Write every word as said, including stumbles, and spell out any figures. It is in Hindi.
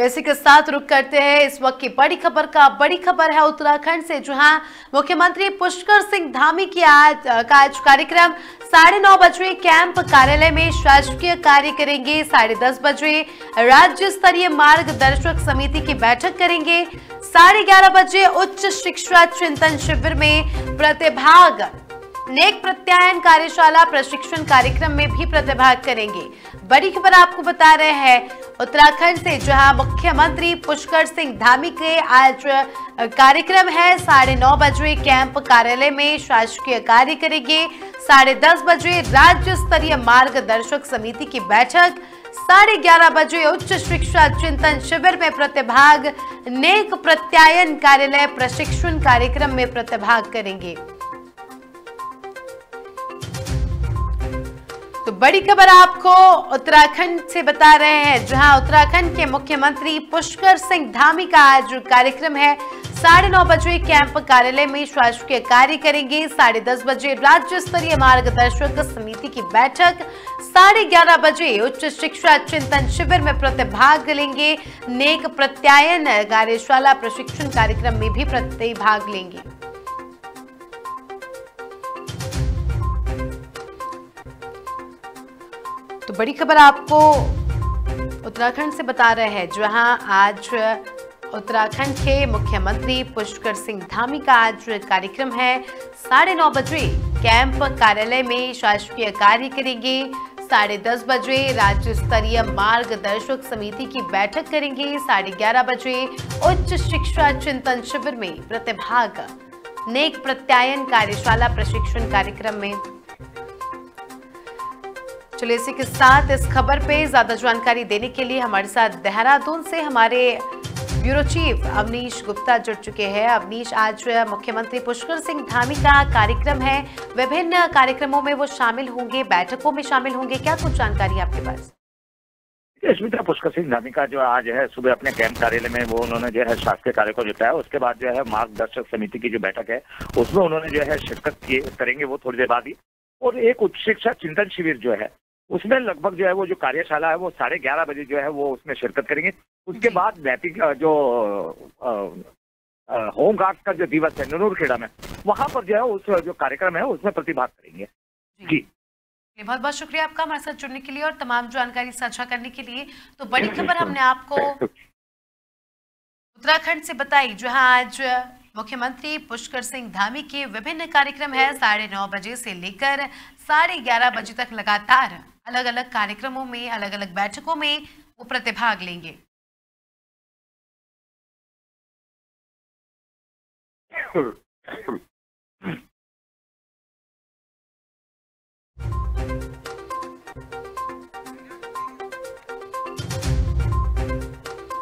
इसी के साथ रुक करते हैं इस वक्त की बड़ी खबर का। बड़ी खबर है उत्तराखंड से, जहां मुख्यमंत्री पुष्कर सिंह धामी की आज का आज कार्यक्रम साढ़े नौ बजे कैंप कार्यालय में शासकीय कार्य करेंगे। साढ़े दस बजे राज्य स्तरीय मार्गदर्शक समिति की बैठक करेंगे। साढ़े ग्यारह बजे उच्च शिक्षा चिंतन शिविर में प्रतिभाग नेक प्रत्यायन कार्यशाला प्रशिक्षण कार्यक्रम में भी प्रतिभाग करेंगे। बड़ी खबर आपको बता रहे हैं उत्तराखंड से, जहां मुख्यमंत्री पुष्कर सिंह धामी के आज कार्यक्रम है। साढ़े नौ बजे कैंप कार्यालय में शासकीय कार्य करेंगे। साढ़े दस बजे राज्य स्तरीय मार्गदर्शक समिति की बैठक। साढ़े ग्यारह बजे उच्च शिक्षा चिंतन शिविर में प्रतिभाग नेक प्रत्यायन कार्यालय प्रशिक्षण कार्यक्रम में प्रतिभाग करेंगे। तो बड़ी खबर आपको उत्तराखंड से बता रहे हैं, जहां उत्तराखंड के मुख्यमंत्री पुष्कर सिंह धामी का आज कार्यक्रम है। साढ़े नौ बजे कैंप कार्यालय में शासकीय कार्य करेंगे। साढ़े दस बजे राज्य स्तरीय मार्गदर्शक समिति की बैठक। साढ़े ग्यारह बजे उच्च शिक्षा चिंतन शिविर में प्रतिभाग लेंगे। नेक प्रत्यायन कार्यशाला प्रशिक्षण कार्यक्रम में भी प्रतिभाग लेंगे। तो बड़ी खबर आपको उत्तराखंड से बता रहे हैं, जहां आज उत्तराखंड के मुख्यमंत्री पुष्कर सिंह धामी का आज कार्यक्रम है। साढ़े नौ बजे कैंप कार्यालय में शासकीय कार्य करेंगे। साढ़े दस बजे राज्य स्तरीय मार्गदर्शक समिति की बैठक करेंगे। साढ़े ग्यारह बजे उच्च शिक्षा चिंतन शिविर में प्रतिभाग नेक प्रत्यायन कार्यशाला प्रशिक्षण कार्यक्रम में। चलिए इसी के साथ इस खबर पे ज्यादा जानकारी देने के लिए हमारे साथ देहरादून से हमारे ब्यूरो चीफ अवनीश गुप्ता जुड़ चुके हैं। अवनीश, आज मुख्यमंत्री पुष्कर सिंह धामी का कार्यक्रम है, विभिन्न कार्यक्रमों में वो शामिल होंगे, बैठकों में शामिल होंगे, क्या कुछ जानकारी आपके पास? स्मिता, पुष्कर सिंह धामी का जो आज है सुबह अपने कैंप कार्यालय में वो उन्होंने जो है शासकीय कार्य को जुटाया। उसके बाद जो है मार्गदर्शक समिति की जो बैठक है उसमें उन्होंने जो है शिरकत करेंगे, वो थोड़ी देर बाद ही। और एक उच्च शिक्षा चिंतन शिविर जो है उसमें लगभग जो है वो जो कार्यशाला है वो साढ़े ग्यारह बजे जो है वो उसमें शिरकत करेंगे। उसके बाद नैतिक जो होमगार्ड का जो दिवस है ननोरखेड़ा में, वहाँ पर जो है उस जो कार्यक्रम है उसमें प्रतिभाग करेंगे। जी, बहुत बहुत शुक्रिया आपका हमारे साथ जुड़ने के लिए और तमाम जानकारी साझा करने के लिए। तो बड़ी खबर हमने आपको उत्तराखंड से बताई, जहाँ आज मुख्यमंत्री पुष्कर सिंह धामी के विभिन्न कार्यक्रम है। साढ़े नौ बजे से लेकर साढ़े ग्यारह बजे तक लगातार अलग अलग कार्यक्रमों में, अलग अलग बैठकों में वो प्रतिभाग लेंगे।